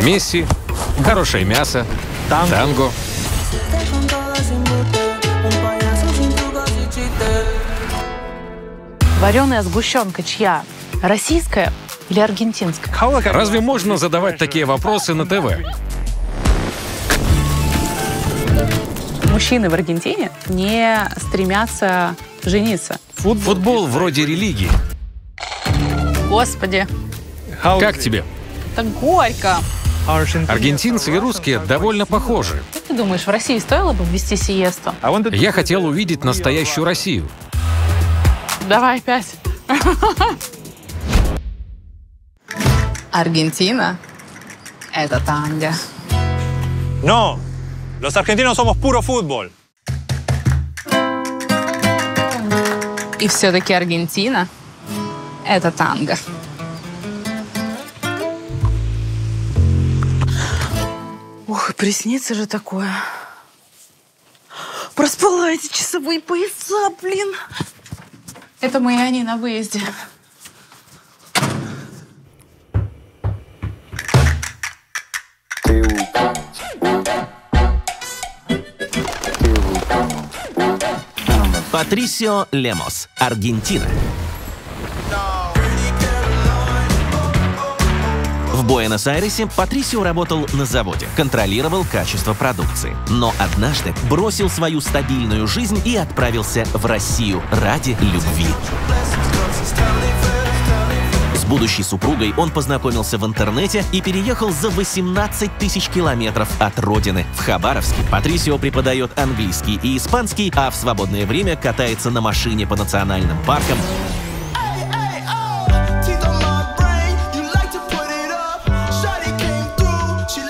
Месси, хорошее мясо, танго. Вареная сгущенка чья? Российская или аргентинская? Разве можно задавать такие вопросы на ТВ? Мужчины в Аргентине не стремятся жениться. Футбол вроде религии. Господи. Как тебе? Это горько. Аргентинцы и русские довольно похожи. Как ты думаешь, в России стоило бы ввести сиесту? Я хотел увидеть настоящую Россию. Давай опять. Аргентина – это танго. Но! Los argentinos somos puro fútbol. И все-таки Аргентина – это танго. Ох, приснится же такое. Проспала эти часовые пояса, блин. Это мы и они на выезде. Патрисио Лемос, Аргентина. В Буэнос-Айресе Патрисио работал на заводе, контролировал качество продукции. Но однажды бросил свою стабильную жизнь и отправился в Россию ради любви. С будущей супругой он познакомился в интернете и переехал за 18 тысяч километров от родины. В Хабаровске Патрисио преподает английский и испанский, а в свободное время катается на машине по национальным паркам.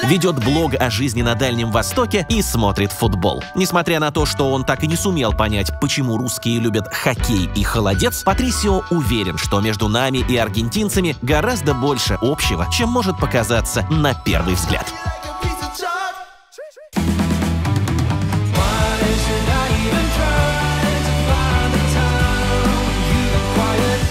Ведет блог о жизни на Дальнем Востоке и смотрит футбол. Несмотря на то, что он так и не сумел понять, почему русские любят хоккей и холодец, Патрисио уверен, что между нами и аргентинцами гораздо больше общего, чем может показаться на первый взгляд.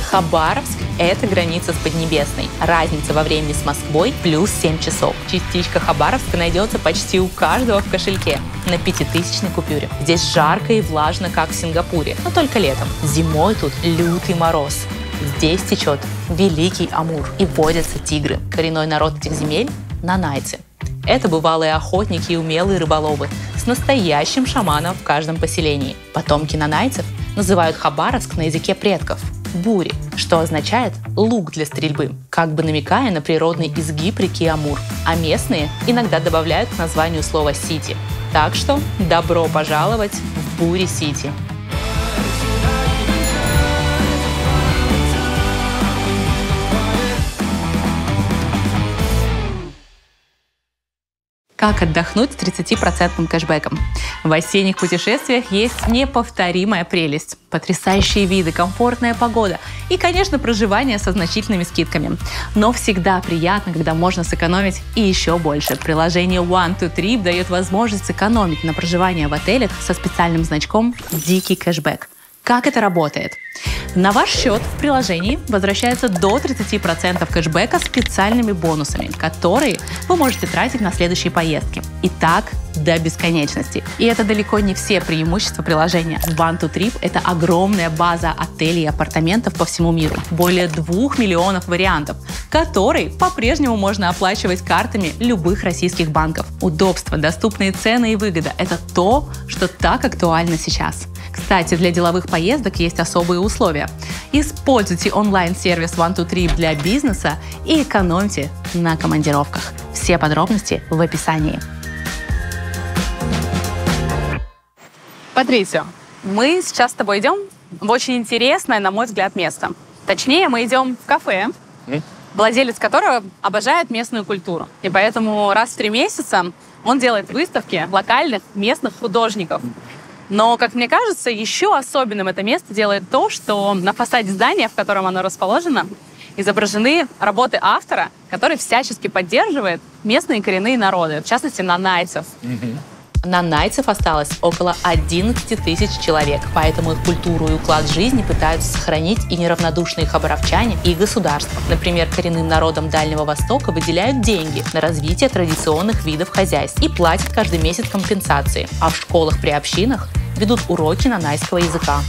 Хабаровск – это граница с Поднебесной. Разница во времени с Москвой – плюс 7 часов. Частичка Хабаровска найдется почти у каждого в кошельке на 5000-ной купюре. Здесь жарко и влажно, как в Сингапуре, но только летом. Зимой тут лютый мороз. Здесь течет великий Амур и водятся тигры. Коренной народ этих земель – нанайцы. Это бывалые охотники и умелые рыболовы с настоящим шаманом в каждом поселении. Потомки нанайцев называют Хабаровск на языке предков – бури, что означает лук для стрельбы, как бы намекая на природный изгиб реки Амур. А местные иногда добавляют к названию слово «сити». Так что добро пожаловать в Бури-Сити. Как отдохнуть с 30% кэшбэком? В осенних путешествиях есть неповторимая прелесть. Потрясающие виды, комфортная погода и, конечно, проживание со значительными скидками. Но всегда приятно, когда можно сэкономить и еще больше. Приложение OneTwoTrip дает возможность сэкономить на проживание в отелях со специальным значком «Дикий кэшбэк». Как это работает? На ваш счет в приложении возвращается до 30% кэшбэка специальными бонусами, которые вы можете тратить на следующие поездки. И так до бесконечности. И это далеко не все преимущества приложения. OneTwoTrip – это огромная база отелей и апартаментов по всему миру. Более 2 миллионов вариантов, которые по-прежнему можно оплачивать картами любых российских банков. Удобство, доступные цены и выгода – это то, что так актуально сейчас. Кстати, для деловых поездок есть особые условия. Используйте онлайн-сервис OneTwoTrip для бизнеса и экономьте на командировках. Все подробности в описании. Патрисио, мы сейчас с тобой идем в очень интересное, на мой взгляд, место. Точнее, мы идем в кафе, владелец которого обожает местную культуру. И поэтому раз в 3 месяца он делает выставки локальных местных художников. Но, как мне кажется, еще особенным это место делает то, что на фасаде здания, в котором оно расположено, изображены работы автора, который всячески поддерживает местные коренные народы, в частности, нанайцев. Нанайцев осталось около 11 тысяч человек, поэтому их культуру и уклад жизни пытаются сохранить и неравнодушные хабаровчане, и государства. Например, коренным народам Дальнего Востока выделяют деньги на развитие традиционных видов хозяйств и платят каждый месяц компенсации, а в школах при общинах ведут уроки нанайского языка.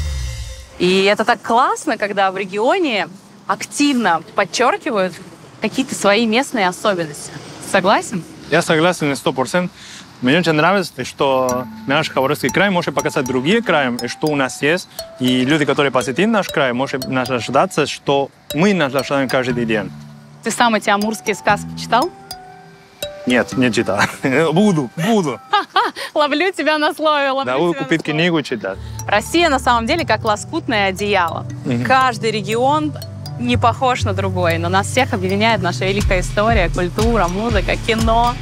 И это так классно, когда в регионе активно подчеркивают какие-то свои местные особенности. Согласен? Я согласен на 100%. Мне очень нравится, что наш Хабаровский край может показать другие краи, что у нас есть. И люди, которые посетят наш край, могут наслаждаться, что мы наслаждаем каждый день. Ты сам эти амурские сказки читал? Нет, не читал. Буду. Ловлю тебя на слове. Да, буду купить книгу, читать. Россия на самом деле как лоскутное одеяло. Каждый регион не похож на другой, но нас всех объединяет наша великая история, культура, музыка, кино.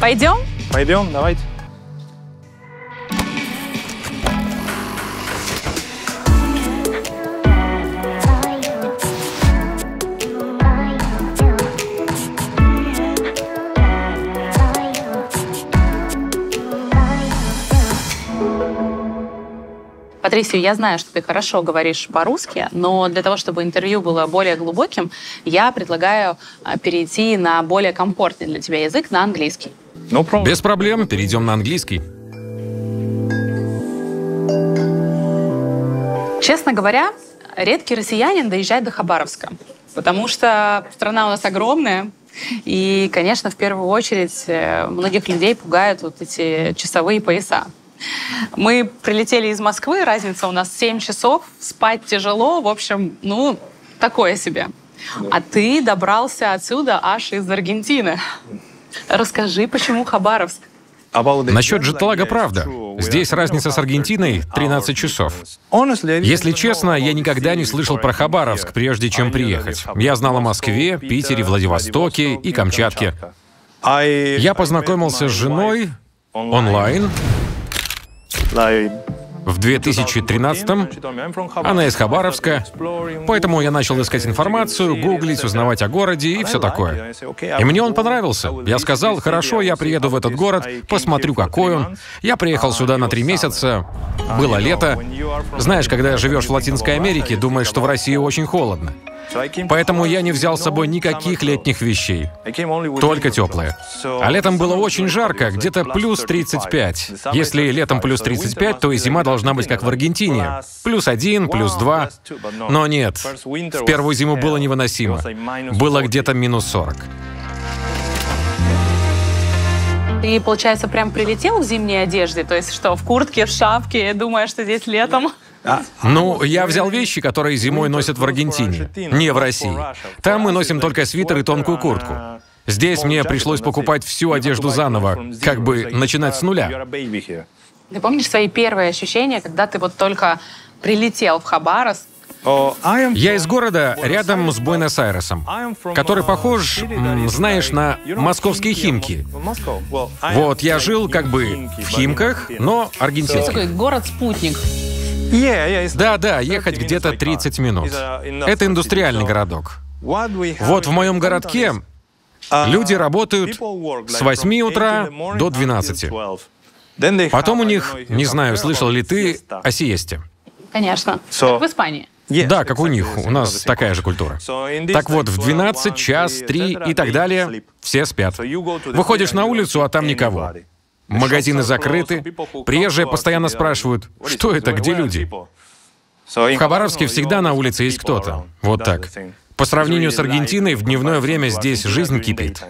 Пойдем? Пойдем, давайте. Патрисио, я знаю, что ты хорошо говоришь по-русски, но для того, чтобы интервью было более глубоким, я предлагаю перейти на более комфортный для тебя язык, на английский. Без проблем, перейдем на английский. Честно говоря, редкий россиянин доезжает до Хабаровска, потому что страна у нас огромная, и, конечно, в первую очередь многих людей пугают вот эти часовые пояса. Мы прилетели из Москвы, разница у нас 7 часов, спать тяжело, в общем, ну, такое себе. А ты добрался отсюда аж из Аргентины. Расскажи, почему Хабаровск? Насчет джетлага правда. Здесь разница с Аргентиной 13 часов. Если честно, я никогда не слышал про Хабаровск, прежде чем приехать. Я знал о Москве, Питере, Владивостоке и Камчатке. Я познакомился с женой онлайн. В 2013-м она из Хабаровска, поэтому я начал искать информацию, гуглить, узнавать о городе и все такое. И мне он понравился. Я сказал, хорошо, я приеду в этот город, посмотрю, какой он. Я приехал сюда на 3 месяца, было лето. Знаешь, когда живешь в Латинской Америке, думаешь, что в России очень холодно. Поэтому я не взял с собой никаких летних вещей, только теплые. А летом было очень жарко, где-то плюс 35. Если летом плюс 35, то и зима должна быть как в Аргентине. +1, +2. Но нет, в первую зиму было невыносимо. Было где-то -40. Ты, получается, прям прилетел в зимней одежде? То есть что, в куртке, в шапке, думая, что здесь летом? Ну, я взял вещи, которые зимой носят в Аргентине, не в России. Там мы носим только свитер и тонкую куртку. Здесь мне пришлось покупать всю одежду заново, как бы начинать с нуля. Ты помнишь свои первые ощущения, когда ты вот только прилетел в Хабаровск? Я из города рядом с Буэнос-Айресом, который похож, знаешь, на московские Химки. Вот, я жил как бы в Химках, но аргентинский. Такой город-спутник. Да, ехать где-то 30 минут. Это индустриальный городок. Вот в моем городке люди работают с 8 утра до 12. Потом у них, не знаю, слышал ли ты о сиесте? Конечно. Как в Испании. Да, как у них. У нас такая же культура. Так вот, в 12, час, 3 и так далее все спят. Выходишь на улицу, а там никого. Магазины закрыты. Приезжие постоянно спрашивают, что это, где люди? В Хабаровске всегда на улице есть кто-то. Вот так. По сравнению с Аргентиной, в дневное время здесь жизнь кипит.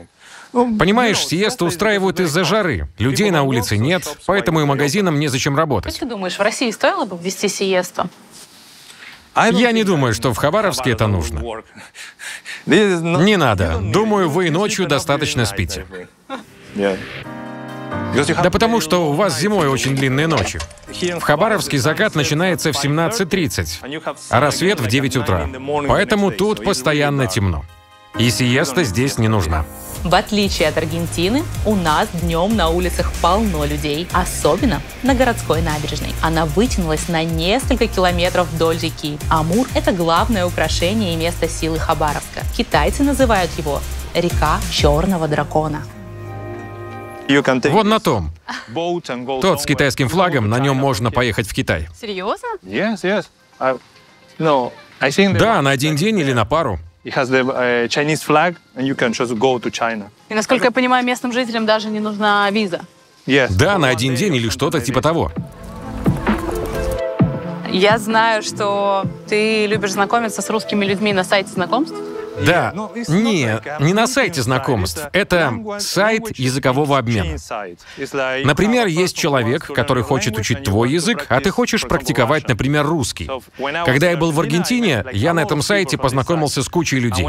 Понимаешь, сиесту устраивают из-за жары. Людей на улице нет, поэтому и магазинам незачем работать. Как ты думаешь, в России стоило бы ввести сиесту? Я не думаю, что в Хабаровске это нужно. Не надо. Думаю, вы ночью достаточно спите. Да потому что у вас зимой очень длинные ночи. В Хабаровске закат начинается в 17:30, а рассвет в 9 утра. Поэтому тут постоянно темно. И сиеста здесь не нужна. В отличие от Аргентины, у нас днем на улицах полно людей, особенно на городской набережной. Она вытянулась на несколько километров вдоль реки. Амур – это главное украшение и место силы Хабаровска. Китайцы называют его «река черного дракона». Вон на том. Тот с китайским флагом, на нем можно поехать в Китай. Серьезно? Да, на один день или на пару. И, насколько я понимаю, местным жителям даже не нужна виза. Да, на один день или что-то типа того. Я знаю, что ты любишь знакомиться с русскими людьми на сайте знакомств. Да, не на сайте знакомств. Это сайт языкового обмена. Например, есть человек, который хочет учить твой язык, а ты хочешь практиковать, например, русский. Когда я был в Аргентине, я на этом сайте познакомился с кучей людей.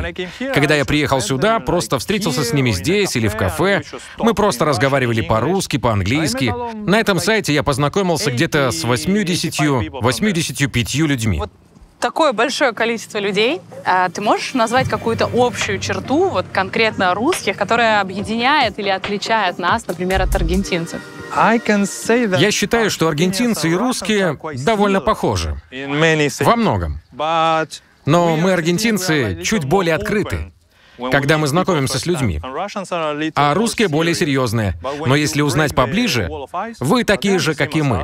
Когда я приехал сюда, просто встретился с ними здесь или в кафе. Мы просто разговаривали по-русски, по-английски. На этом сайте я познакомился где-то с 80-85 людьми. Такое большое количество людей. Ты можешь назвать какую-то общую черту, вот конкретно русских, которая объединяет или отличает нас, например, от аргентинцев? Я считаю, что аргентинцы и русские довольно похожи. Во многом. Но мы, аргентинцы, чуть более открыты, когда мы знакомимся с людьми. А русские более серьезные. Но если узнать поближе, вы такие же, как и мы.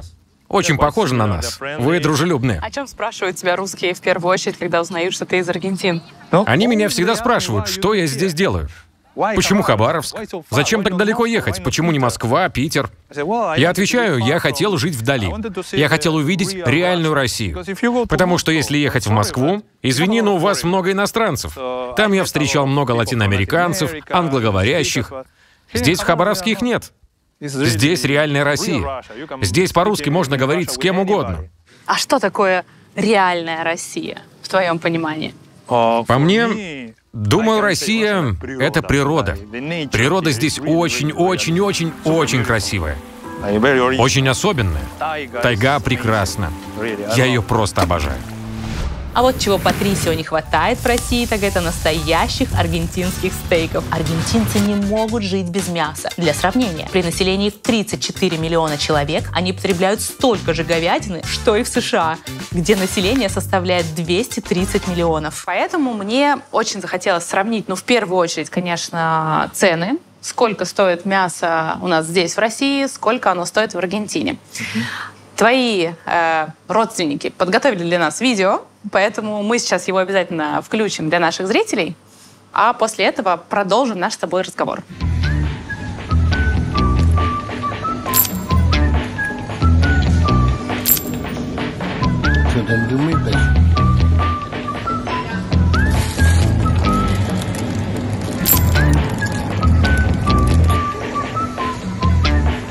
Очень похожи на нас. Вы дружелюбные. О чем спрашивают тебя русские в первую очередь, когда узнают, что ты из Аргентины? Они меня всегда спрашивают, что я здесь делаю. Почему Хабаровск? Зачем так далеко ехать? Почему не Москва, Питер? Я отвечаю, я хотел жить вдали. Я хотел увидеть реальную Россию. Потому что если ехать в Москву, извини, но у вас много иностранцев. Там я встречал много латиноамериканцев, англоговорящих. Здесь в Хабаровске их нет. Здесь реальная Россия. Здесь по-русски можно говорить с кем угодно. А что такое реальная Россия, в твоем понимании? По мне, думаю, Россия — это природа. Природа здесь очень-очень-очень-очень красивая. Очень особенная. Тайга прекрасна. Я ее просто обожаю. А вот чего Патрисио не хватает в России, так это настоящих аргентинских стейков. Аргентинцы не могут жить без мяса. Для сравнения, при населении в 34 миллиона человек они потребляют столько же говядины, что и в США, где население составляет 230 миллионов. Поэтому мне очень захотелось сравнить, ну, в первую очередь, конечно, цены. Сколько стоит мясо у нас здесь, в России, сколько оно стоит в Аргентине. Твои родственники подготовили для нас видео, поэтому мы сейчас его обязательно включим для наших зрителей, а после этого продолжим наш с тобой разговор. Что там думаешь?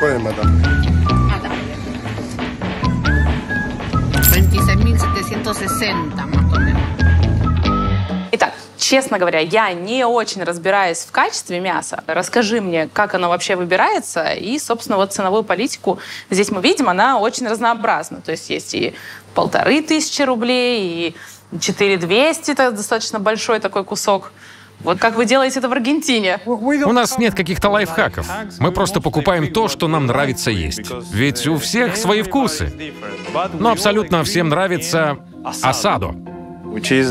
Поймадам. 26.760. Итак, честно говоря, я не очень разбираюсь в качестве мяса. Расскажи мне, как оно вообще выбирается. И, собственно, вот ценовую политику здесь мы видим, она очень разнообразна. То есть есть и 1500 рублей, и 4200, это достаточно большой такой кусок. Вот как вы делаете это в Аргентине? У нас нет каких-то лайфхаков. Мы просто покупаем то, что нам нравится есть. Ведь у всех свои вкусы. Но абсолютно всем нравится асадо.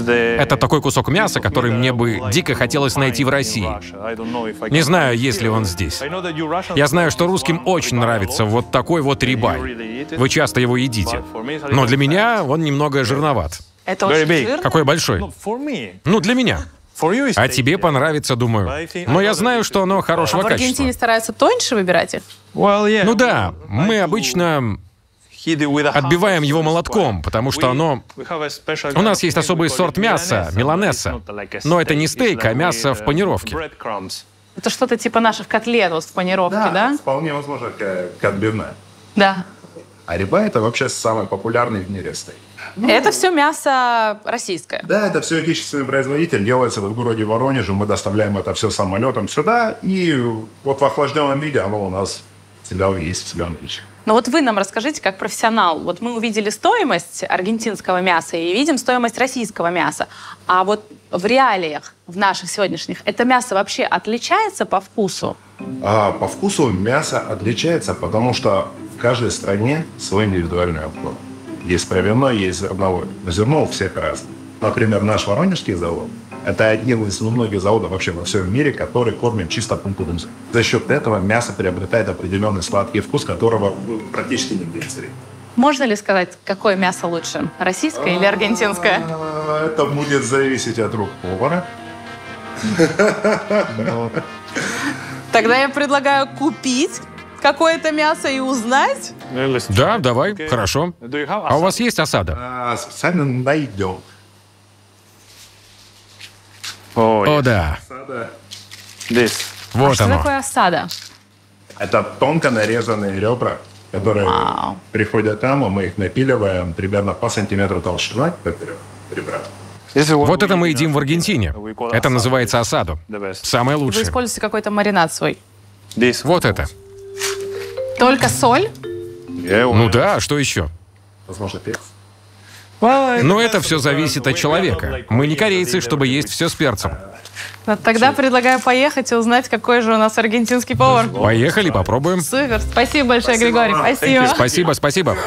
Это такой кусок мяса, который мне бы дико хотелось найти в России. Не знаю, есть ли он здесь. Я знаю, что русским очень нравится вот такой вот рибай. Вы часто его едите. Но для меня он немного жирноват. Это очень жирно? Какой большой? Ну, для меня. А тебе понравится, думаю. Но я знаю, что оно хорошего качества. В Аргентине стараются тоньше выбирать их? Ну да, мы обычно отбиваем его молотком, потому что оно... У нас есть особый сорт мяса, миланэсса. Но это не стейк, а мясо в панировке. Это что-то типа наших котлет в панировке, да? Вполне возможно, как отбивная. Да. А рибай — это вообще самый популярный в мире стейк. Это все мясо российское? Да, это все отечественный производитель. Делается в городе Воронеже. Мы доставляем это все самолетом сюда. И вот в охлажденном виде оно у нас всегда есть, всегда наличие. Но вот вы нам расскажите, как профессионал. Вот мы увидели стоимость аргентинского мяса и видим стоимость российского мяса. А вот в реалиях, в наших сегодняшних, это мясо вообще отличается по вкусу? По вкусу мясо отличается, потому что в каждой стране свой индивидуальный отбор. Есть правильно, есть зерновой. Зерно у всех разное. Например, наш воронежский завод Это один из немногих заводов вообще во всем мире, который кормит чисто пунктуром. За счет этого мясо приобретает определенный сладкий вкус, которого практически нигде не сырит. Можно ли сказать, какое мясо лучше, российское или аргентинское? Это будет зависеть от рук повара. Тогда я предлагаю купить какое-то мясо и узнать. Да, давай, хорошо. А у вас есть асадо? Специально найдем. О, да. Вот оно. Что такое асадо? Это тонко нарезанные ребра, которые приходят там, мы их напиливаем примерно по сантиметру толщиной. Вот это мы едим в Аргентине. Это называется асадо. Самое лучшее. Вы используете какой-то маринад свой? Вот это. Только соль? Ну да, что еще? Возможно, перец. Но это все зависит от человека. Мы не корейцы, чтобы есть все с перцем. Но тогда предлагаю поехать и узнать, какой же у нас аргентинский повар. Поехали, попробуем. Супер, спасибо большое, Григорий. Спасибо. Спасибо, спасибо.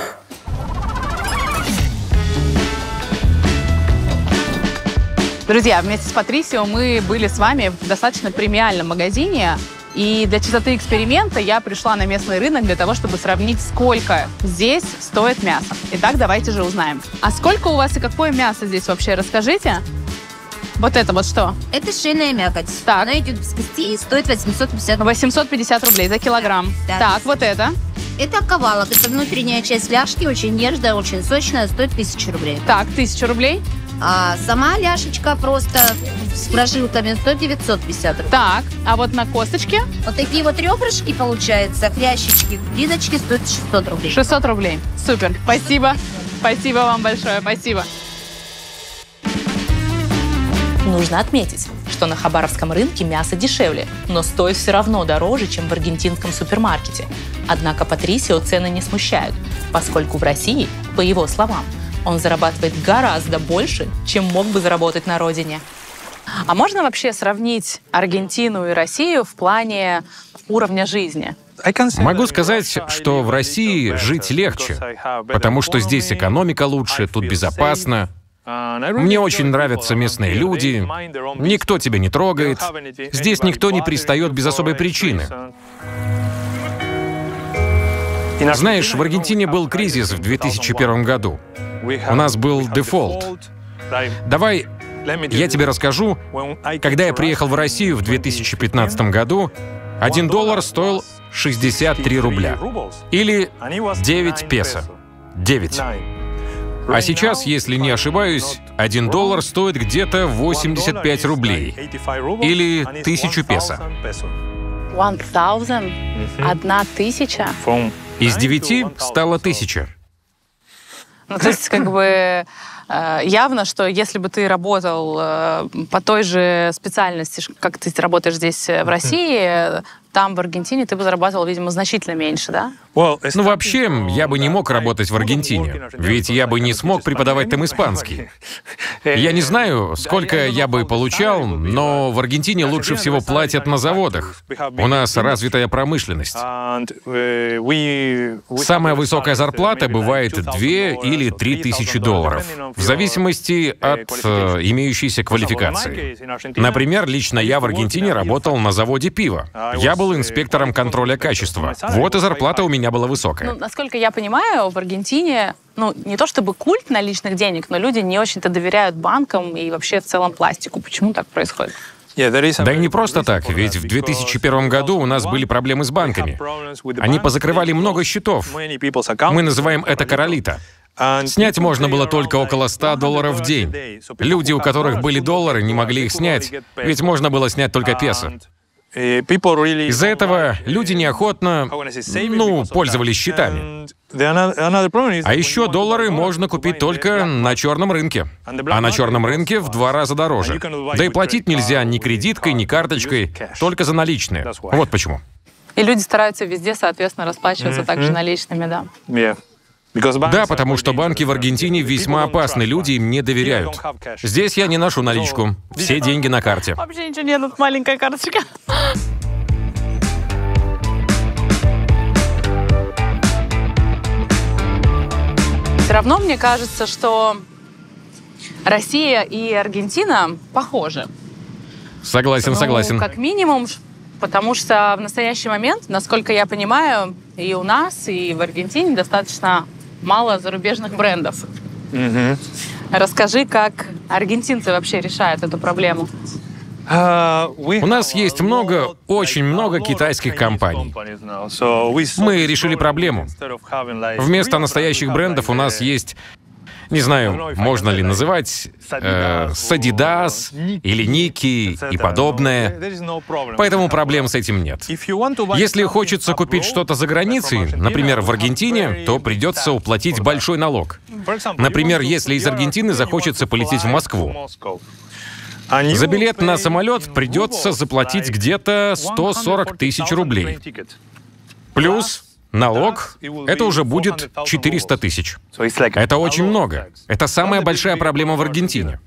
Друзья, вместе с Патрисио мы были с вами в достаточно премиальном магазине. И для чистоты эксперимента я пришла на местный рынок для того, чтобы сравнить, сколько здесь стоит мясо. Итак, давайте же узнаем. А сколько у вас и какое мясо здесь вообще? Расскажите. Вот это вот что? Это шейная мякоть. Так. Она идет без кости и стоит 850 рублей. 850 рублей за килограмм. Да. Так, вот это? Это ковалок. Это внутренняя часть ляжки, очень нежная, очень сочная, стоит 1000 рублей. Так, 1000 рублей. А сама ляшечка просто с прожилками стоит 950 рублей. Так, а вот на косточке? Вот такие вот ребрышки получается, хрящички, гридочки стоят 600 рублей. 600 рублей. Супер. Спасибо. Спасибо вам большое. Спасибо. Нужно отметить, что на хабаровском рынке мясо дешевле, но стоит все равно дороже, чем в аргентинском супермаркете. Однако Патрисио цены не смущают, поскольку в России, по его словам, он зарабатывает гораздо больше, чем мог бы заработать на родине. А можно вообще сравнить Аргентину и Россию в плане уровня жизни? Могу сказать, что в России жить легче, потому что здесь экономика лучше, тут безопасно. Мне очень нравятся местные люди, никто тебя не трогает, здесь никто не пристает без особой причины. Знаешь, в Аргентине был кризис в 2001 году. У нас был дефолт. Давай я тебе расскажу. Когда я приехал в Россию в 2015 году, $1 стоил 63 рубля. Или 9 песо. 9. А сейчас, если не ошибаюсь, $1 стоит где-то 85 рублей. Или 1000 песо. 1000? 1000? Из 9 стало 1000. Ну, то есть, как бы, явно, что если бы ты работал по той же специальности, как ты работаешь здесь в России, там, в Аргентине, ты бы зарабатывал, видимо, значительно меньше, да? Ну, вообще, я бы не мог работать в Аргентине, ведь я бы не смог преподавать там испанский. Я не знаю, сколько я бы получал, но в Аргентине лучше всего платят на заводах. У нас развитая промышленность. Самая высокая зарплата бывает 2 или 3 тысячи долларов, в зависимости от имеющейся квалификации. Например, лично я в Аргентине работал на заводе пива. Я был инспектором контроля качества. Вот и зарплата у меня была высокая. Ну, насколько я понимаю, в Аргентине, ну, не то чтобы культ наличных денег, но люди не очень-то доверяют банкам и вообще в целом пластику. Почему так происходит? Да и не просто так, ведь в 2001 году у нас были проблемы с банками. Они позакрывали много счетов. Мы называем это королита. Снять можно было только около $100 в день. Люди, у которых были доллары, не могли их снять, ведь можно было снять только песо. Из-за этого люди неохотно, пользовались счетами. А еще доллары можно купить только на черном рынке. А на черном рынке в 2 раза дороже. Да и платить нельзя ни кредиткой, ни карточкой, только за наличные. Вот почему. И люди стараются везде, соответственно, расплачиваться также наличными, да. Да, потому что банки в Аргентине весьма опасны, люди им не доверяют. Здесь я не ношу наличку, все деньги на карте. Вообще ничего нет, тут маленькая карточка. Все равно мне кажется, что Россия и Аргентина похожи. Согласен, согласен. Как минимум, потому что в настоящий момент, насколько я понимаю, и у нас, и в Аргентине достаточно мало зарубежных брендов. Угу. Расскажи, как аргентинцы вообще решают эту проблему. У нас есть много, очень много китайских компаний. Мы решили проблему. Вместо настоящих брендов у нас есть, не знаю, можно ли называть, Adidas или Nike и подобное. Поэтому проблем с этим нет. Если хочется купить что-то за границей, например, в Аргентине, то придется уплатить большой налог. Например, если из Аргентины захочется полететь в Москву. За билет на самолет придется заплатить где-то 140 тысяч рублей. Плюс налог, это уже будет 400 тысяч. Это очень много. Это самая большая проблема в Аргентине.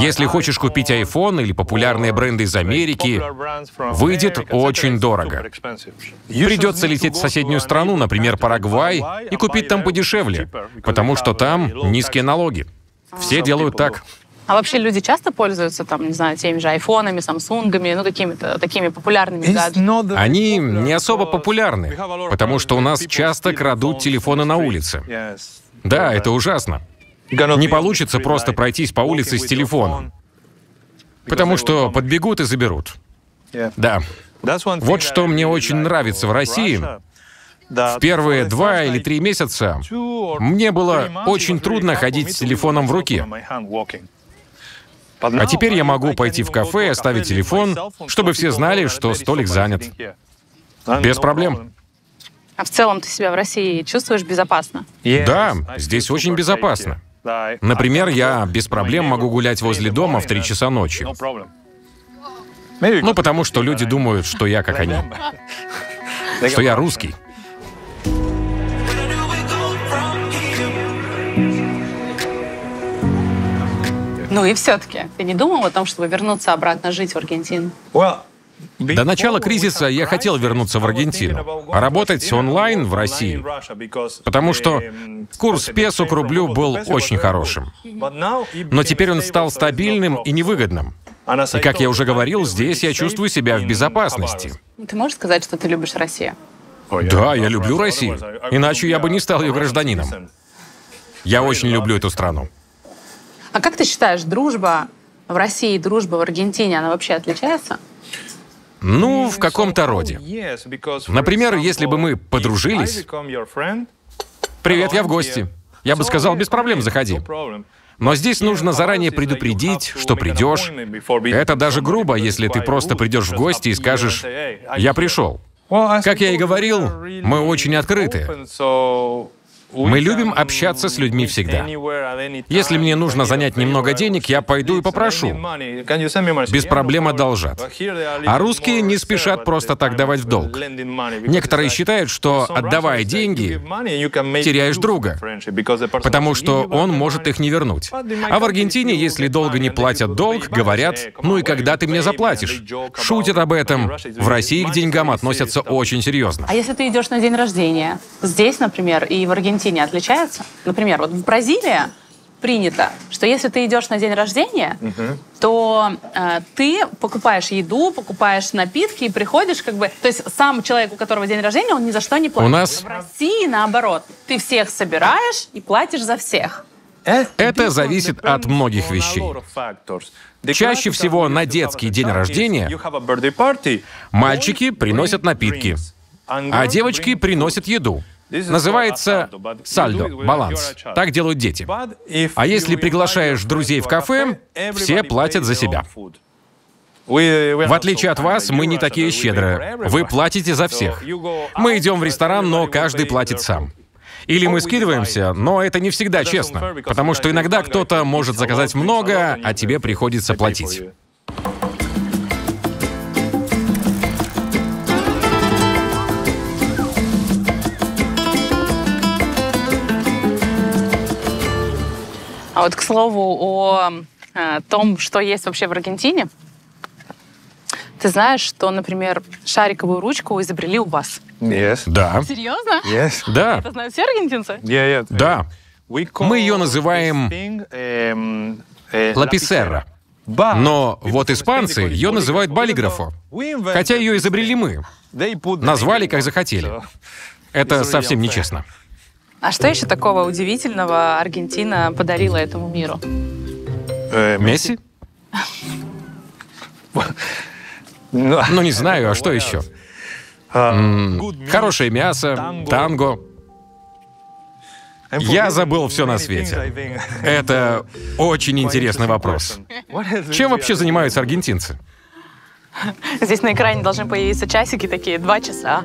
Если хочешь купить iPhone или популярные бренды из Америки, выйдет очень дорого. Придется лететь в соседнюю страну, например, Парагвай, и купить там подешевле, потому что там низкие налоги. Все делают так. А вообще люди часто пользуются, там, не знаю, теми же айфонами, самсунгами, ну, какими-то такими популярными гаджетами? Они не особо популярны, потому что у нас часто крадут телефоны на улице. Да, это ужасно. Не получится просто пройтись по улице с телефоном, потому что подбегут и заберут. Да. Вот что мне очень нравится в России. В первые 2 или 3 месяца мне было очень трудно ходить с телефоном в руке. А теперь я могу пойти в кафе и оставить телефон, чтобы все знали, что столик занят. Без проблем. А в целом ты себя в России чувствуешь безопасно? Да, здесь очень безопасно. Например, я без проблем могу гулять возле дома в 3 часа ночи. Ну, потому что люди думают, что я как они. Что я русский. Ну и все-таки, ты не думал о том, чтобы вернуться обратно жить в Аргентину? До начала кризиса я хотел вернуться в Аргентину, а работать онлайн в России, потому что курс песо к рублю был очень хорошим. Но теперь он стал стабильным и невыгодным. И, как я уже говорил, здесь я чувствую себя в безопасности. Ты можешь сказать, что ты любишь Россию? Да, я люблю Россию, иначе я бы не стал ее гражданином. Я очень люблю эту страну. А как ты считаешь, дружба в России и дружба в Аргентине, она вообще отличается? Ну, в каком-то роде. Например, если бы мы подружились... Привет, я в гости. Я бы сказал, без проблем, заходи. Но здесь нужно заранее предупредить, что придешь. Это даже грубо, если ты просто придешь в гости и скажешь «я пришел». Как я и говорил, мы очень открыты. Мы любим общаться с людьми всегда. Если мне нужно занять немного денег, я пойду и попрошу. Без проблем одолжат. А русские не спешат просто так давать в долг. Некоторые считают, что, отдавая деньги, теряешь друга, потому что он может их не вернуть. А в Аргентине, если долго не платят долг, говорят, ну и когда ты мне заплатишь? Шутят об этом. В России к деньгам относятся очень серьезно. А если ты идешь на день рождения? Здесь, например, и в Аргентине отличается? Например, вот в Бразилии принято, что если ты идешь на день рождения, то ты покупаешь еду, покупаешь напитки и приходишь как бы... То есть сам человек, у которого день рождения, он ни за что не платит. У нас... В России наоборот. Ты всех собираешь и платишь за всех. Это зависит от многих вещей. Чаще всего на детский день рождения мальчики приносят напитки, а девочки приносят еду. Называется сальдо, баланс. Так делают дети. А если приглашаешь друзей в кафе, все платят за себя. В отличие от вас, мы не такие щедрые. Вы платите за всех. Мы идем в ресторан, но каждый платит сам. Или мы скидываемся, но это не всегда честно, потому что иногда кто-то может заказать много, а тебе приходится платить. А вот, к слову, о том, что есть вообще в Аргентине. Ты знаешь, что, например, шариковую ручку изобрели у вас? Да. Серьезно? Да. Это знают все аргентинцы? Да. Мы ее называем лаписерра. Но вот испанцы ее называют балиграфо. Хотя ее изобрели мы. Назвали, как захотели. Это совсем нечестно. А что еще такого удивительного Аргентина подарила этому миру? Месси? Ну, не знаю, а что еще? Хорошее мясо, танго. Я забыл все на свете. Это очень интересный вопрос. Чем вообще занимаются аргентинцы? Здесь на экране должны появиться часики такие, 2 часа.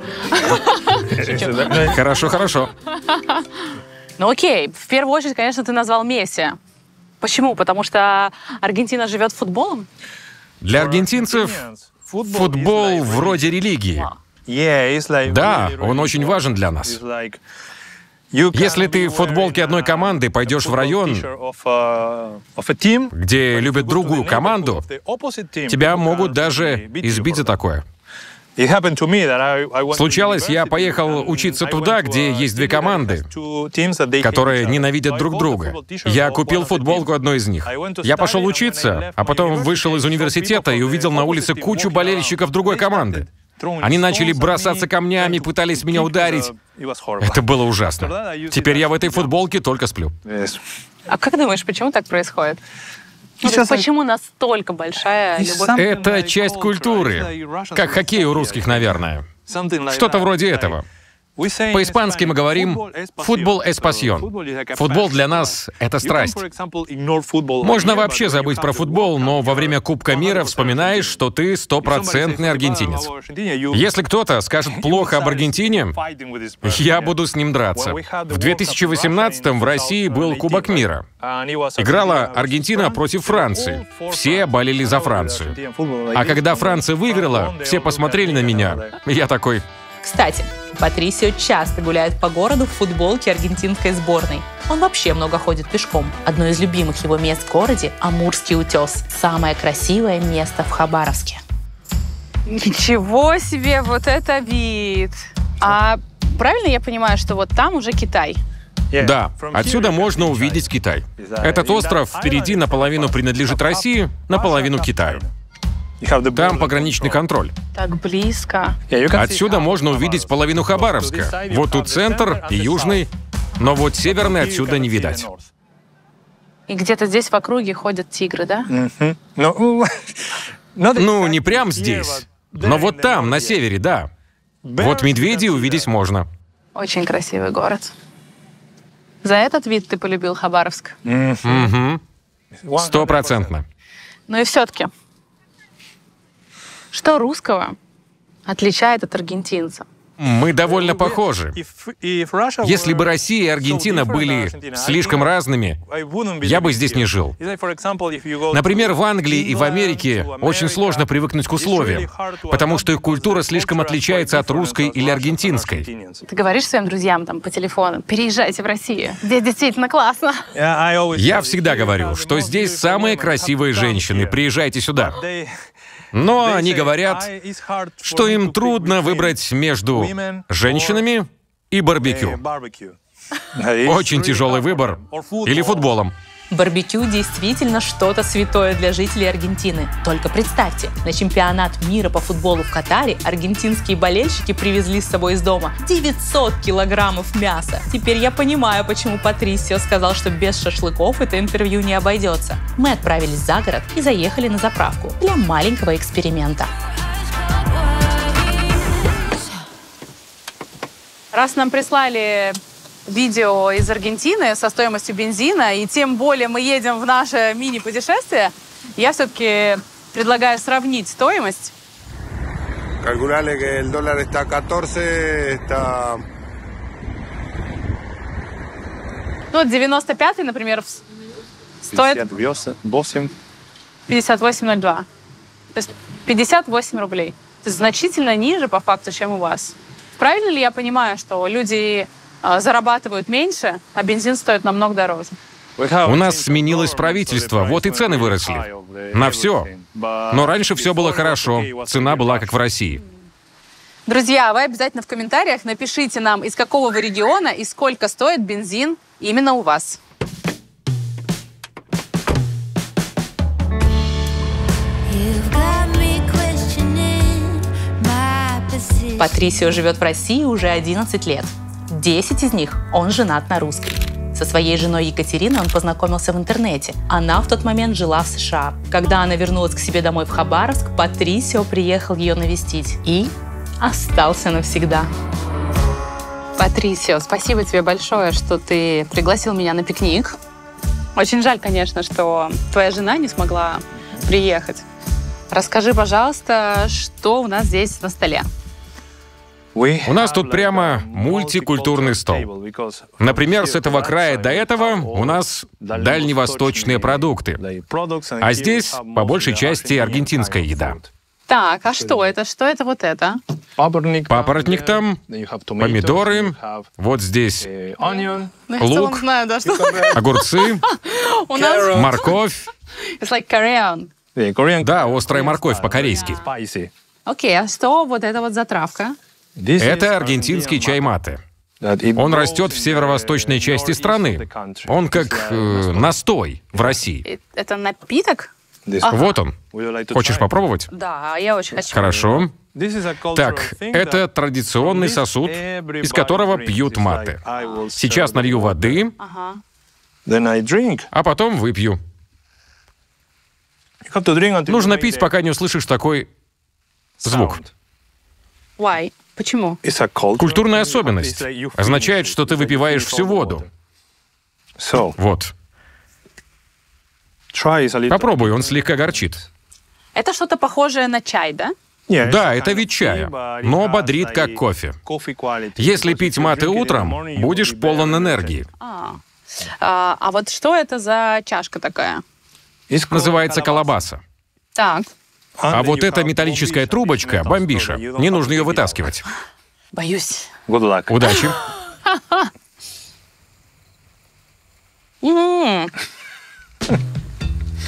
Хорошо, хорошо. Ну окей, в первую очередь, конечно, ты назвал Месси. Почему? Потому что Аргентина живет футболом? Для аргентинцев футбол вроде религии. Да, он очень важен для нас. Если ты в футболке одной команды пойдешь в район, где любят другую команду, тебя могут даже избить за такое. Случалось, я поехал учиться туда, где есть 2 команды, которые ненавидят друг друга. Я купил футболку одной из них. Я пошел учиться, а потом вышел из университета и увидел на улице кучу болельщиков другой команды. Они начали бросаться камнями, пытались меня ударить. Это было ужасно. Теперь я в этой футболке только сплю. А как думаешь, почему так происходит? Почему настолько большая любовь? Это часть культуры. Как хоккей у русских, наверное. Что-то вроде этого. По-испански мы говорим «футбол эс пасьон». Футбол для нас — это страсть. Можно вообще забыть про футбол, но во время Кубка мира вспоминаешь, что ты стопроцентный аргентинец. Если кто-то скажет плохо об Аргентине, я буду с ним драться. В 2018-м в России был Кубок мира. Играла Аргентина против Франции. Все болели за Францию. А когда Франция выиграла, все посмотрели на меня. Я такой... Кстати, Патрисио часто гуляет по городу в футболке аргентинской сборной. Он вообще много ходит пешком. Одно из любимых его мест в городе – Амурский утес. Самое красивое место в Хабаровске. Ничего себе, вот это вид! А правильно я понимаю, что вот там уже Китай? Да, отсюда можно увидеть Китай. Этот остров впереди наполовину принадлежит России, наполовину Китаю. Там пограничный контроль. Так близко. Отсюда можно увидеть половину Хабаровска. Вот тут центр и южный, но вот северный отсюда не видать. И где-то здесь в округе ходят тигры, да? Ну, не прям здесь, но вот там, на севере, да. Вот медведей увидеть можно. Очень красивый город. За этот вид ты полюбил Хабаровск? 100%. Ну и все-таки... Что русского отличает от аргентинца? Мы довольно похожи. Если бы Россия и Аргентина были слишком разными, я бы здесь не жил. Например, в Англии и в Америке очень сложно привыкнуть к условиям, потому что их культура слишком отличается от русской или аргентинской. Ты говоришь своим друзьям там по телефону: переезжайте в Россию, здесь действительно классно. Я всегда говорю, что здесь самые красивые женщины, приезжайте сюда. Но они говорят, что им трудно выбрать между женщинами и барбекю. Очень тяжелый выбор. Или футболом. Барбекю действительно что-то святое для жителей Аргентины. Только представьте, на чемпионат мира по футболу в Катаре аргентинские болельщики привезли с собой из дома 900 килограммов мяса. Теперь я понимаю, почему Патрисио сказал, что без шашлыков это интервью не обойдется. Мы отправились за город и заехали на заправку для маленького эксперимента. Раз нам прислали... видео из Аргентины со стоимостью бензина, и тем более мы едем в наше мини-путешествие, я все-таки предлагаю сравнить стоимость. Calcularle que el dólar está 14, está... Ну, 95-й, например, стоит... 58,02. То есть 58 рублей. То есть значительно ниже, по факту, чем у вас. Правильно ли я понимаю, что люди... зарабатывают меньше, а бензин стоит намного дороже. У нас сменилось правительство, вот и цены выросли. На все. Но раньше все было хорошо, цена была как в России. Друзья, вы обязательно в комментариях напишите нам, из какого вы региона и сколько стоит бензин именно у вас. Патрисио живет в России уже 11 лет. 10 из них он женат на русской. Со своей женой Екатериной он познакомился в интернете. Она в тот момент жила в США. Когда она вернулась к себе домой в Хабаровск, Патрисио приехал ее навестить и остался навсегда. Патрисио, спасибо тебе большое, что ты пригласил меня на пикник. Очень жаль, конечно, что твоя жена не смогла приехать. Расскажи, пожалуйста, что у нас здесь на столе. У нас тут прямо мультикультурный стол. Например, с этого края до этого у нас дальневосточные продукты. А здесь, по большей части, аргентинская еда. Так, а что это? Что это вот это? Папоротник там, помидоры, вот здесь лук, огурцы, морковь. Да, острая морковь по-корейски. Окей, а что вот это вот за травка? Это аргентинский чай мате. Он растет в северо-восточной части страны. Он как настой в России. Это напиток? Вот он. Хочешь попробовать? Да, я очень хочу. Хорошо. Так, это традиционный сосуд, из которого пьют мате. Сейчас налью воды, а потом выпью. Нужно пить, пока не услышишь такой звук. Почему? Культурная особенность. Означает, что ты выпиваешь всю воду. Вот. Попробуй, он слегка горчит. Это что-то похожее на чай, да? Да, это вид чая, но бодрит как кофе. Если пить мате утром, будешь полон энергии. А вот что это за чашка такая? Называется колобаса. Так. А вот эта металлическая трубочка, бомбиша, не нужно ее вытаскивать. Боюсь. Удачи.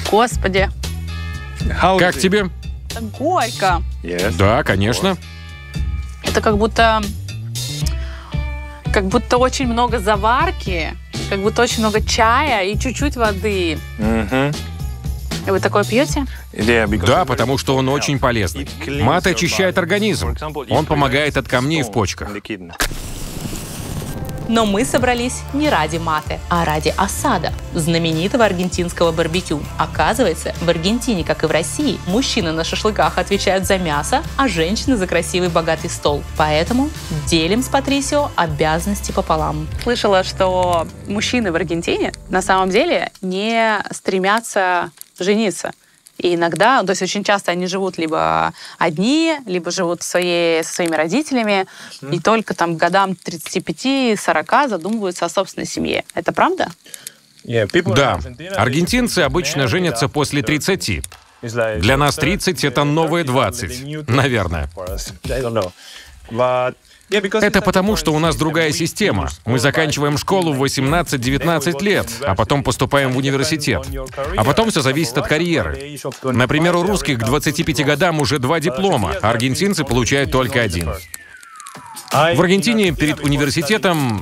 Господи. Как тебе? Это горько. Да, конечно. Это как будто очень много заварки, как будто очень много чая и чуть-чуть воды. И вы такое пьете? Да, потому что он очень полезный. Мате очищает организм. Он помогает от камней в почках. Но мы собрались не ради мате, а ради асадо, знаменитого аргентинского барбекю. Оказывается, в Аргентине, как и в России, мужчины на шашлыках отвечают за мясо, а женщины за красивый богатый стол. Поэтому делим с Патрисио обязанности пополам. Слышала, что мужчины в Аргентине на самом деле не стремятся жениться. И иногда, то есть очень часто они живут либо одни, либо живут со своими родителями, и только там к годам 35-40 задумываются о собственной семье. Это правда? Да. Аргентинцы обычно женятся после 30. Для нас 30 — это новые 20, наверное. Это потому, что у нас другая система. Мы заканчиваем школу в 18-19 лет, а потом поступаем в университет. А потом все зависит от карьеры. Например, у русских к 25 годам уже 2 диплома, а аргентинцы получают только 1. В Аргентине перед университетом...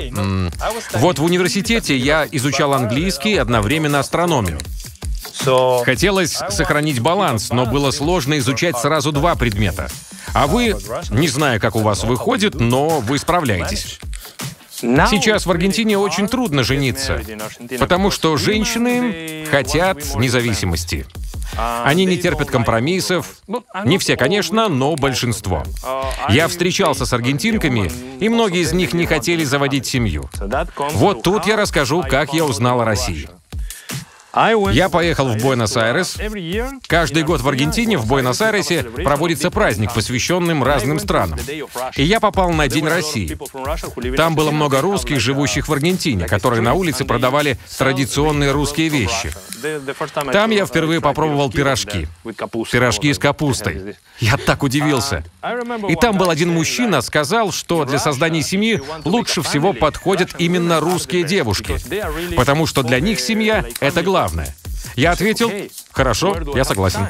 Вот в университете я изучал английский и одновременно астрономию. Хотелось сохранить баланс, но было сложно изучать сразу 2 предмета. А вы, не знаю, как у вас выходит, но вы справляетесь. Сейчас в Аргентине очень трудно жениться, потому что женщины хотят независимости. Они не терпят компромиссов. Не все, конечно, но большинство. Я встречался с аргентинками, и многие из них не хотели заводить семью. Вот тут я расскажу, как я узнал о России. Я поехал в Буэнос-Айрес. Каждый год в Аргентине, в Буэнос-Айресе, проводится праздник, посвященный разным странам. И я попал на День России. Там было много русских, живущих в Аргентине, которые на улице продавали традиционные русские вещи. Там я впервые попробовал пирожки. Пирожки с капустой. Я так удивился. И там был один мужчина, сказал, что для создания семьи лучше всего подходят именно русские девушки, потому что для них семья — это главное. Я ответил: хорошо, я согласен.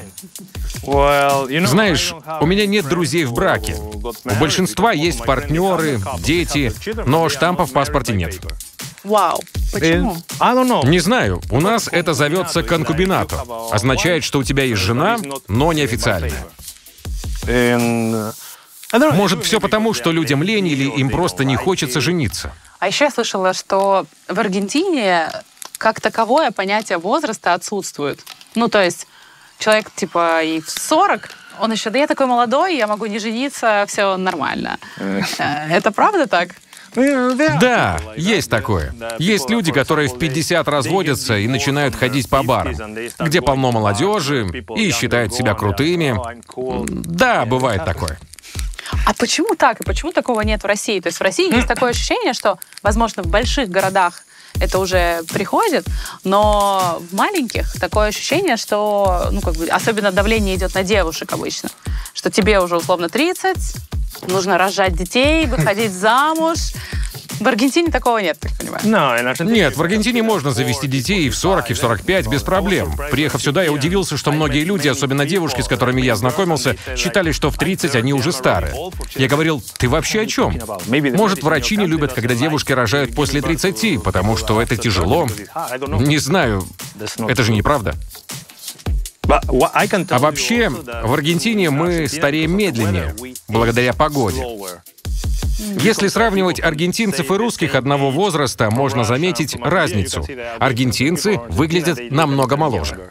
Знаешь, у меня нет друзей в браке. У большинства есть партнеры, дети, но штампа в паспорте нет. Вау, почему? Не знаю, у нас это зовется конкубинатом. Означает, что у тебя есть жена, но неофициальная. Может, все потому, что людям лень или им просто не хочется жениться. А еще я слышала, что в Аргентине как таковое понятие возраста отсутствует. Ну, то есть человек типа и в 40, он еще, да я такой молодой, я могу не жениться, все нормально. Это правда так? Да, есть такое. Есть люди, которые в 50 разводятся и начинают ходить по барам, где полно молодежи и считают себя крутыми. Да, бывает такое. А почему так? И почему такого нет в России? То есть в России есть такое ощущение, что, возможно, в больших городах это уже приходит, но в маленьких такое ощущение, что, ну, как бы, особенно давление идет на девушек обычно, что тебе уже условно 30, нужно рожать детей, выходить замуж. В Аргентине такого нет, так понимаю. Нет, в Аргентине можно завести детей и в 40, и в 45 без проблем. Приехав сюда, я удивился, что многие люди, особенно девушки, с которыми я знакомился, считали, что в 30 они уже стары. Я говорил, ты вообще о чем? Может, врачи не любят, когда девушки рожают после 30, потому что это тяжело. Не знаю, это же неправда. А вообще, в Аргентине мы стареем медленнее, благодаря погоде. Если сравнивать аргентинцев и русских одного возраста, можно заметить разницу. Аргентинцы выглядят намного моложе.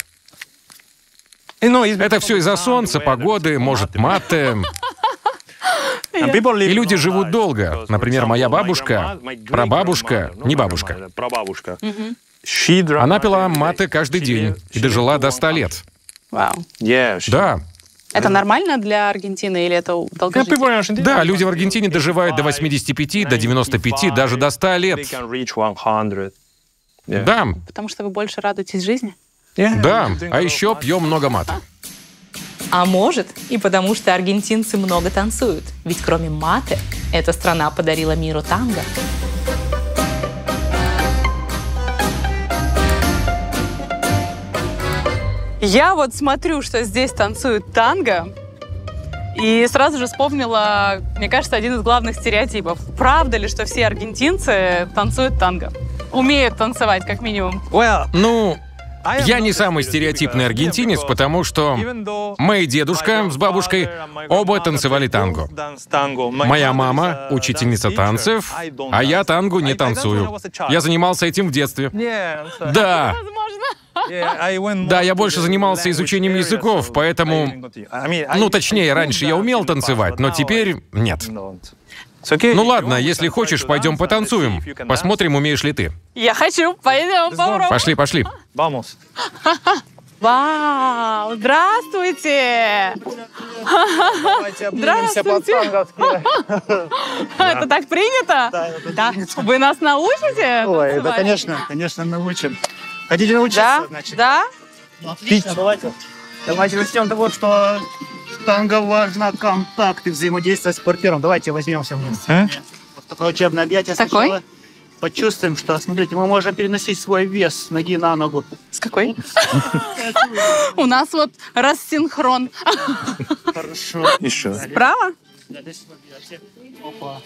Это все из-за солнца, погоды, может, мате. И люди живут долго. Например, моя бабушка, прабабушка, не бабушка. Она пила мате каждый день и дожила до 100 лет. Вау. Да. Это нормально для Аргентины или это долгожитель? Да, люди в Аргентине доживают до 85, до 95, даже до 100 лет. Да. Потому что вы больше радуетесь жизни? Да, а еще пьем много мата. А может, и потому что аргентинцы много танцуют. Ведь кроме мате, эта страна подарила миру танго. Я вот смотрю, что здесь танцуют танго, и сразу же вспомнила, мне кажется, один из главных стереотипов. Правда ли, что все аргентинцы танцуют танго? Умеют танцевать, как минимум. Ну, я не самый стереотипный аргентинец, потому что мои дедушка с бабушкой оба танцевали танго. Моя мама — учительница танцев, а я танго не танцую. Я занимался этим в детстве. Да. Да, я больше занимался изучением языков, поэтому... Ну, точнее, раньше я умел танцевать, но теперь нет. Ну ладно, если хочешь, пойдем потанцуем. Посмотрим, умеешь ли ты. Я хочу, пойдем попробуем. Пошли, пошли. Вау, здравствуйте! Давайте обнимемся под танго. Это так принято? Да. Вы нас научите? Ой, да, конечно, конечно, научим. Хотите научиться, да? Значит? Да. Отлично, давайте начнем с того, что танго важно контакт и взаимодействие с партнером. Давайте возьмемся вместе. Вот такое учебное объятие. Такое? Почувствуем, что, смотрите, мы можем переносить свой вес с ноги на ногу. С какой? У нас вот рассинхрон. Хорошо. Еще. Справа? Да, здесь в объятии. Опа.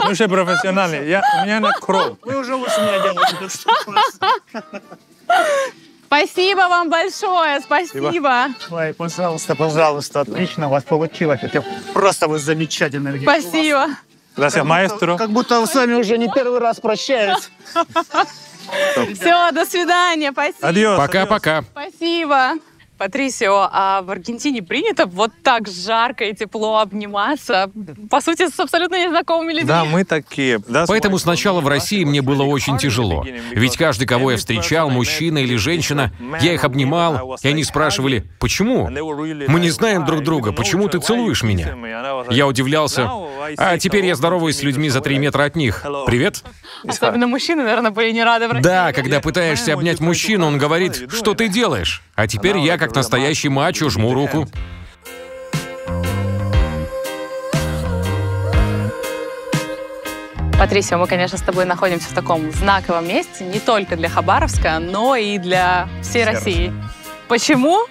Мы уже профессиональные. У меня на кровь. Вы уже лучше меня делаете. Спасибо вам большое, спасибо. Ой, пожалуйста, пожалуйста, отлично у вас получилось. Просто вы замечательные. Спасибо. Здравствуйте, маэстро. Как будто вы с вами уже не первый раз прощаюсь. Все, до свидания, спасибо. Пока-пока. Спасибо. Патрисио, а в Аргентине принято вот так жарко и тепло обниматься, по сути, с абсолютно незнакомыми людьми? Да, мы такие. Поэтому сначала в России мне было очень тяжело. Ведь каждый, кого я встречал, мужчина или женщина, я их обнимал, и они спрашивали, почему? Мы не знаем друг друга, почему ты целуешь меня? Я удивлялся, А теперь я здороваюсь с людьми за 3 метра от них. Привет. Особенно мужчины, наверное, были не рады. Да, когда пытаешься обнять мужчину, он говорит, что ты делаешь? А теперь я, как настоящий мачо, жму руку. Патрисио, мы, конечно, с тобой находимся в таком знаковом месте, не только для Хабаровска, но и для всей России. Почему?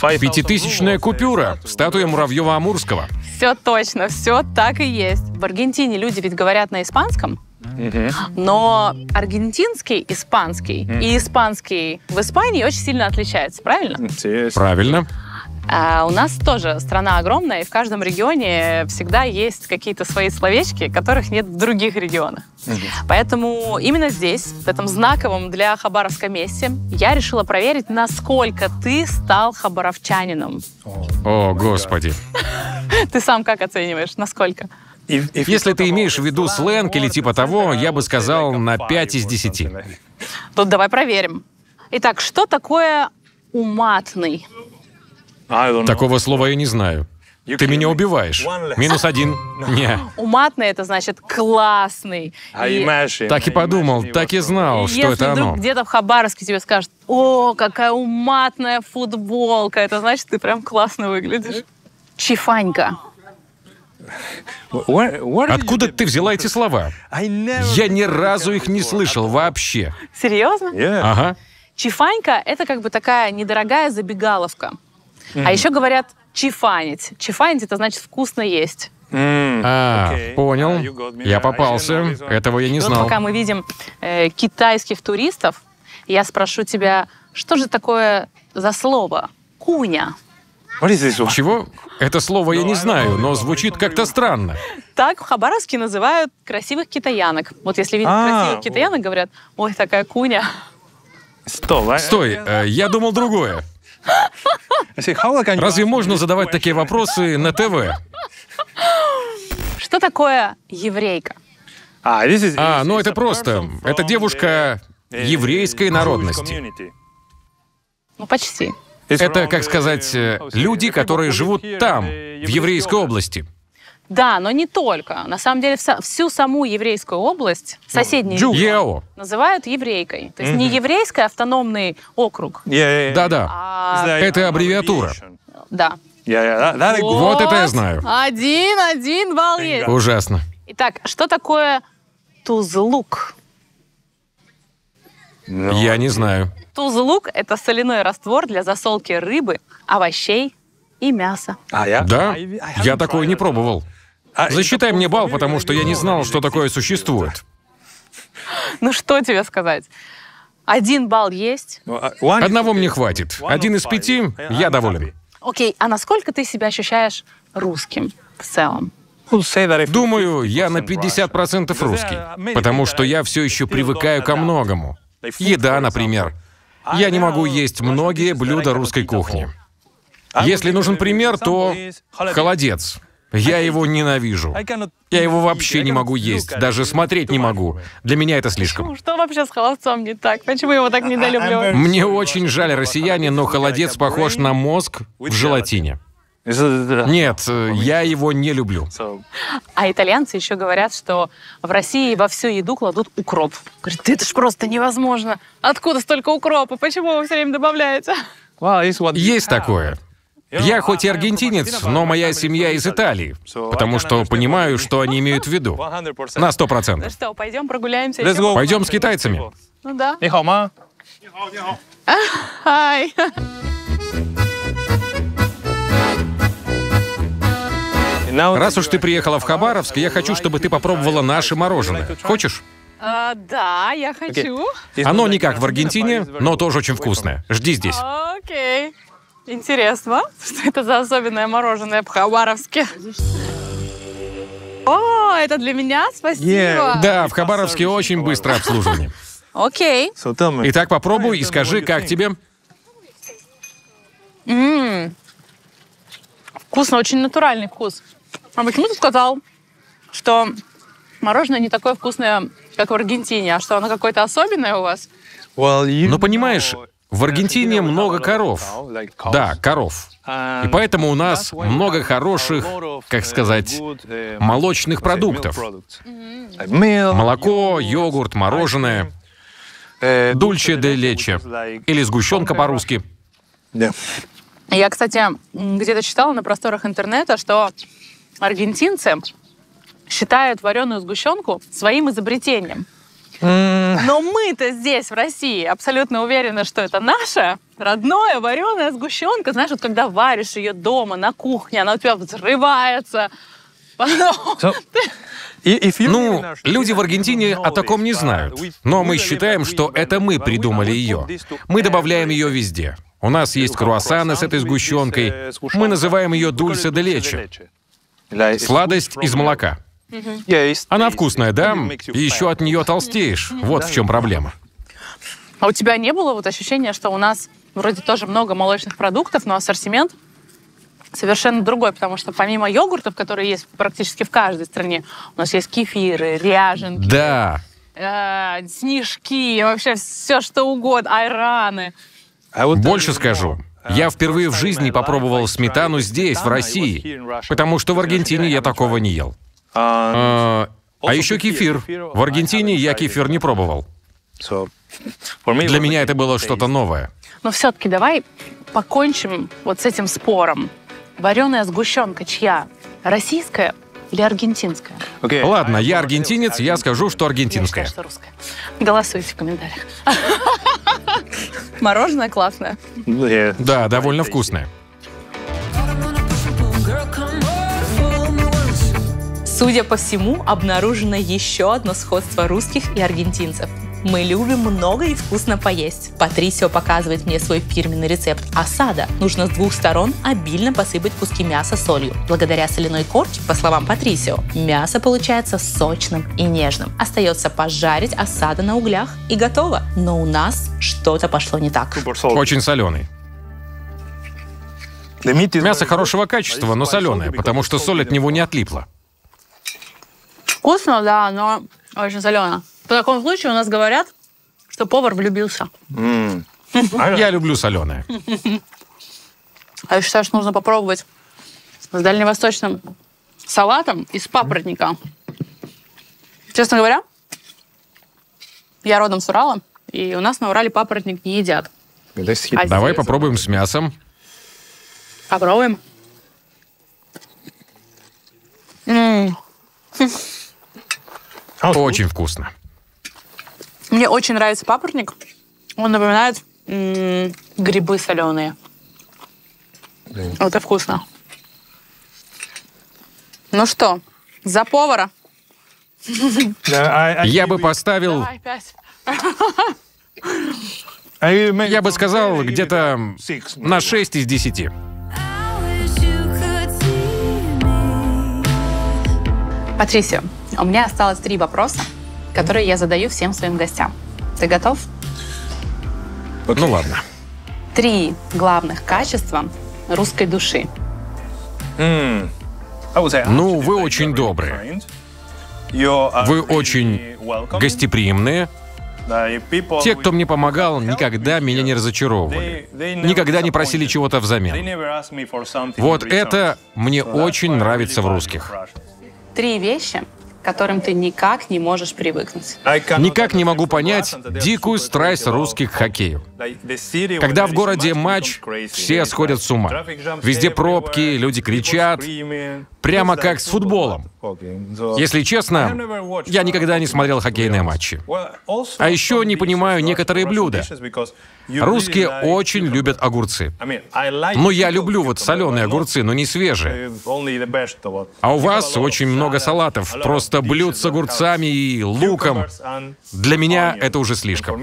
5000-я купюра, статуя Муравьева-Амурского. Все точно, все так и есть. В Аргентине люди ведь говорят на испанском, но аргентинский, испанский и испанский в Испании очень сильно отличаются, правильно? Правильно. А у нас тоже страна огромная, и в каждом регионе всегда есть какие-то свои словечки, которых нет в других регионах. Поэтому именно здесь, в этом знаковом для Хабаровска месте, я решила проверить, насколько ты стал хабаровчанином. О, Господи! Ты сам как оцениваешь? Насколько? Если ты имеешь в виду сленг или типа того, я бы сказал на 5 из 10. Тут давай проверим. Итак, что такое уматный? Такого слова я не знаю. Ты меня убиваешь. -1. Не. Уматный — это значит классный. И... Так и подумал, так и знал, что это оно. Если где-то в Хабаровске тебе скажут, о, какая уматная футболка, это значит, ты прям классно выглядишь. Чифанька. Откуда ты взяла эти слова? Я ни разу их не слышал вообще. Серьезно? Ага. Чифанька — это как бы такая недорогая забегаловка. А еще говорят чифанить. Чифанить — это значит вкусно есть. Понял. Я попался. Этого я не знал. Пока мы видим китайских туристов, я спрошу тебя, что же такое за слово куня? Чего? Это слово я не знаю, но звучит как-то странно. Так в Хабаровске называют красивых китаянок. Вот если видят красивых китаянок, говорят, ой, такая куня. Стой, я думал другое. Разве можно задавать такие вопросы на ТВ? Что такое еврейка? Ну это просто. Это девушка еврейской народности. Ну почти. Это, как сказать, люди, которые живут там, в еврейской области. Да, но не только. На самом деле всю саму еврейскую область, соседние называют еврейкой. То есть не еврейский автономный округ. Да-да, это аббревиатура. Да. Вот это я знаю. 1-1 балл есть. Ужасно. Итак, что такое тузлук? Я не знаю. Тузлук — это соляной раствор для засолки рыбы, овощей и мяса. Да? Я такое не пробовал. Засчитай мне балл, потому что я не знал, что такое существует. Ну что тебе сказать? 1 балл есть. 1 мне хватит. 1 из 5, я доволен. Окей, а насколько ты себя ощущаешь русским в целом? Думаю, я на 50% русский, потому что я все еще привыкаю ко многому. Еда, например. Я не могу есть многие блюда русской кухни. Если нужен пример, то холодец. Я его ненавижу. Я его вообще не могу есть, даже смотреть не могу. Для меня это слишком. Что вообще с холодцом не так? Почему его так недолюбливают? Мне очень жаль, россияне, но холодец похож на мозг в желатине. Нет, я его не люблю. А итальянцы еще говорят, что в России во всю еду кладут укроп. Говорят, это ж просто невозможно. Откуда столько укропа? Почему вы все время добавляете? Есть такое. Я хоть и аргентинец, но моя семья из Италии, потому что понимаю, что они имеют в виду. На 100%. Ну что, пойдем прогуляемся? Пойдем с китайцами. Ну да. Раз уж ты приехала в Хабаровск, я хочу, чтобы ты попробовала наше мороженое. Хочешь? Да, я хочу. Оно не как в Аргентине, но тоже очень вкусное. Жди здесь. Окей. Интересно, что это за особенное мороженое в Хабаровске? О, это для меня? Спасибо. Да, в Хабаровске очень быстро обслуживание. Окей. Итак, попробуй и скажи, как тебе? Вкусно, очень натуральный вкус. А почему ты сказал, что мороженое не такое вкусное, как в Аргентине, а что оно какое-то особенное у вас? Ну, понимаешь... В Аргентине много коров. Да, коров. И поэтому у нас много хороших, как сказать, молочных продуктов. Молоко, йогурт, мороженое, дульче де лече, или сгущенка по-русски. Я, кстати, где-то читала на просторах интернета, что аргентинцы считают вареную сгущенку своим изобретением. Но мы-то здесь, в России, абсолютно уверены, что это наша родная вареная сгущенка. Знаешь, вот когда варишь ее дома, на кухне, она у тебя взрывается. Ну, люди в Аргентине о таком не знают. Но мы считаем, что это мы придумали ее. Мы добавляем ее везде. У нас есть круассаны с этой сгущенкой. Мы называем ее дульсе де лече. Сладость из молока. Она вкусная, да? И еще от нее толстеешь. Вот в чем проблема. А у тебя не было вот ощущения, что у нас вроде тоже много молочных продуктов, но ассортимент совершенно другой, потому что помимо йогуртов, которые есть практически в каждой стране, у нас есть кефиры, ряженки, да, снежки, вообще все что угодно, айраны. Больше скажу. Я впервые в жизни попробовал сметану здесь, в России, потому что в Аргентине я такого не ел. А еще кефир. В Аргентине я кефир не пробовал. Для меня это было что-то новое. Но все-таки давай покончим вот с этим спором. Вареная сгущенка чья? Российская или аргентинская? Ладно, я аргентинец, я скажу, что аргентинская. Я считаю, что русская. Голосуйте в комментариях. Мороженое классное. Да, довольно вкусное. Судя по всему, обнаружено еще одно сходство русских и аргентинцев. Мы любим много и вкусно поесть. Патрисио показывает мне свой фирменный рецепт асадо. Нужно с двух сторон обильно посыпать куски мяса солью. Благодаря соляной корке, по словам Патрисио, мясо получается сочным и нежным. Остается пожарить асадо на углях и готово. Но у нас что-то пошло не так. Очень соленый. Мясо хорошего качества, но соленое, потому что соль от него не отлипла. Вкусно, да, но очень солено. В таком случае у нас говорят, что повар влюбился. Я люблю соленое. А я считаю, что нужно попробовать с дальневосточным салатом из папоротника. Честно говоря, я родом с Урала, и у нас на Урале папоротник не едят. Давай попробуем с мясом. Попробуем. Очень вкусно. Мне очень нравится папоротник. Он напоминает грибы соленые. Это вкусно. Ну что, за повара? Я бы поставил... Давай, 5. Я бы сказал, где-то на 6 из 10. Патрисио, у меня осталось 3 вопроса, которые я задаю всем своим гостям. Ты готов? Ну ладно. 3 главных качества русской души. Ну, вы очень добрые. Вы очень гостеприимные. Те, кто мне помогал, никогда меня не разочаровывали. Никогда не просили чего-то взамен. Вот это мне очень нравится в русских. 3 вещи, к которым ты никак не можешь привыкнуть. Никак не могу понять дикую страсть русских к хоккею. Когда в городе матч, все сходят с ума. Везде пробки, люди кричат. Прямо как с футболом. Если честно, я никогда не смотрел хоккейные матчи. А еще не понимаю некоторые блюда. Русские очень любят огурцы. Ну, я люблю вот соленые огурцы, но не свежие. А у вас очень много салатов, просто блюд с огурцами и луком. Для меня это уже слишком.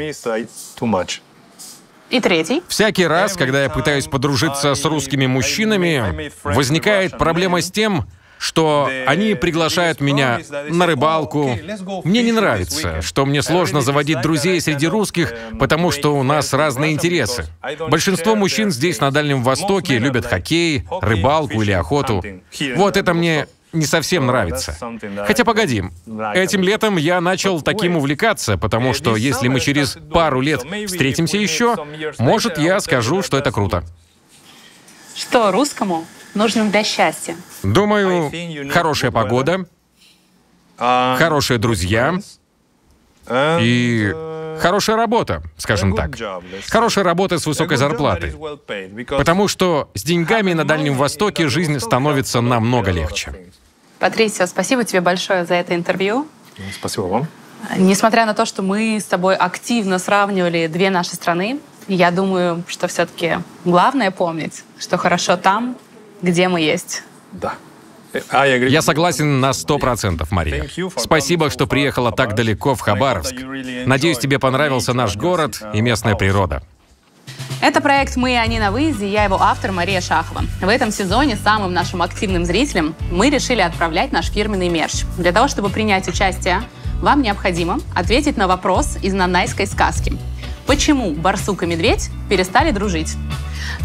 И 3. Всякий раз, когда я пытаюсь подружиться с русскими мужчинами, возникает проблема с тем, что они приглашают меня на рыбалку. Мне не нравится, что мне сложно заводить друзей среди русских, потому что у нас разные интересы. Большинство мужчин здесь, на Дальнем Востоке, любят хоккей, рыбалку или охоту. Вот это мне не совсем нравится. Хотя, погоди, этим летом я начал таким увлекаться, потому что если мы через пару лет встретимся еще, может, я скажу, что это круто. Что русскому нужно для счастья? Думаю, хорошая погода, хорошие друзья и хорошая работа, скажем так. Хорошая работа с высокой зарплатой. Потому что с деньгами на Дальнем Востоке жизнь становится намного легче. Патрисио, спасибо тебе большое за это интервью. Спасибо вам. Несмотря на то, что мы с тобой активно сравнивали две наши страны, я думаю, что все-таки главное помнить, что хорошо там, где мы есть. Да. Я согласен на 100%, Мария. Спасибо, что приехала так далеко в Хабаровск. Надеюсь, тебе понравился наш город и местная природа. Это проект «Мы и они на выезде», я его автор Мария Шахова. В этом сезоне самым нашим активным зрителям мы решили отправлять наш фирменный мерч. Для того, чтобы принять участие, вам необходимо ответить на вопрос из нанайской сказки. Почему барсук и медведь перестали дружить?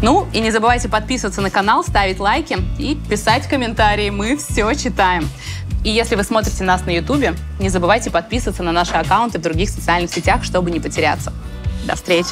Ну, и не забывайте подписываться на канал, ставить лайки и писать комментарии. Мы все читаем. И если вы смотрите нас на Ютубе, не забывайте подписываться на наши аккаунты в других социальных сетях, чтобы не потеряться. До встречи!